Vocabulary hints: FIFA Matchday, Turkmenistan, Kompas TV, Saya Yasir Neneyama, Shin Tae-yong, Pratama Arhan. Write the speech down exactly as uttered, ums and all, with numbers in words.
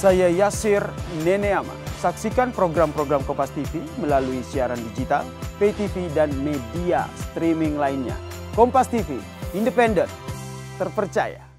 Saya Yasir Neneyama. Saksikan program-program Kompas T V melalui siaran digital, pay T V, dan media streaming lainnya. Kompas T V, independen, terpercaya.